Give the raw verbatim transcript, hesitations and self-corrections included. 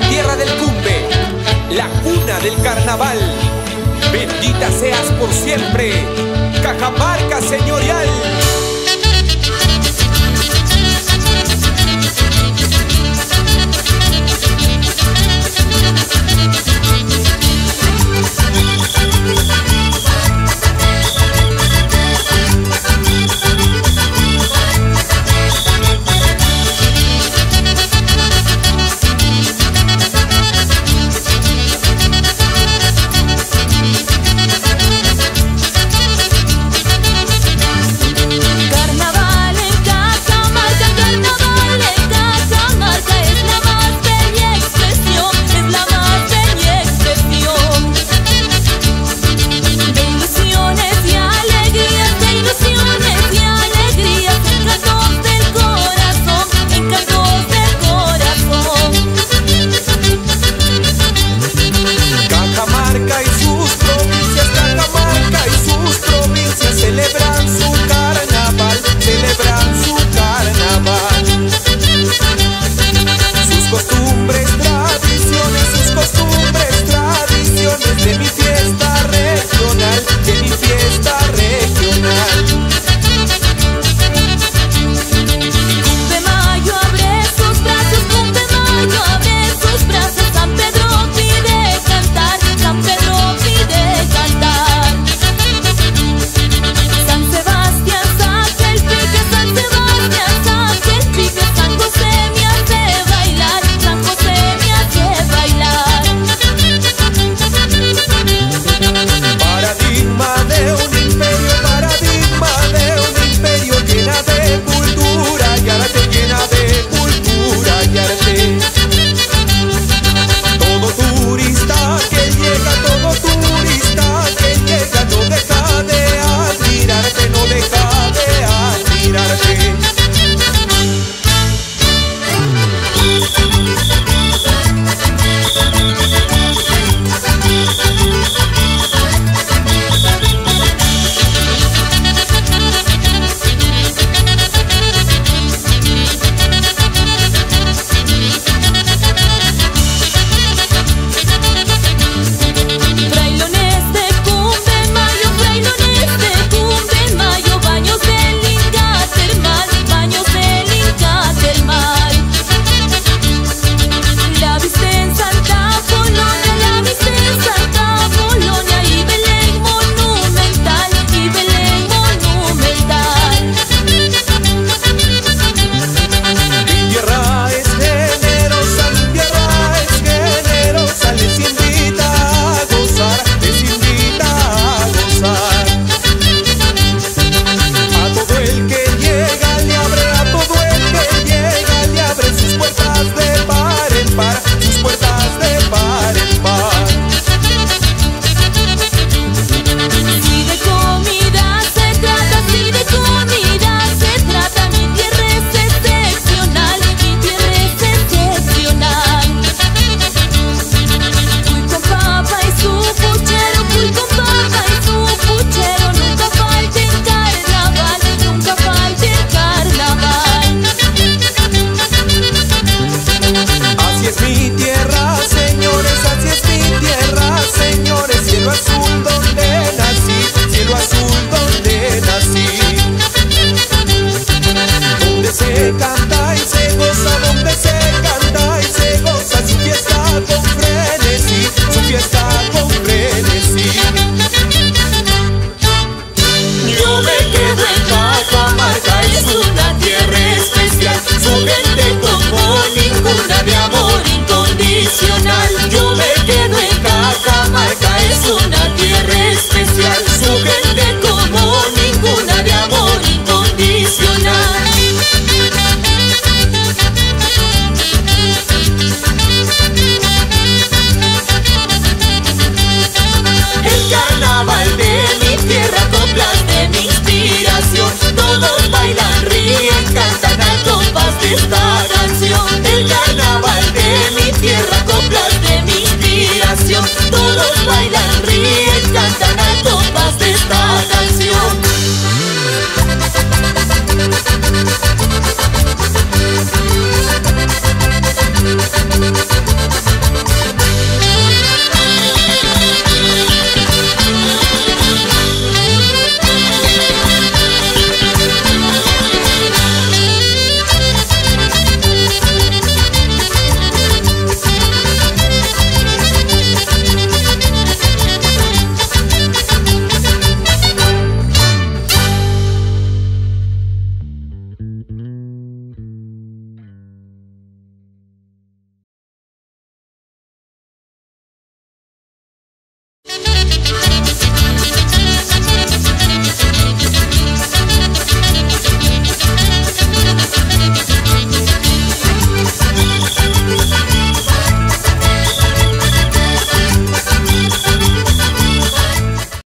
la tierra del cumbe, la cuna del carnaval. Bendita seas por siempre, Cajamarca señorial.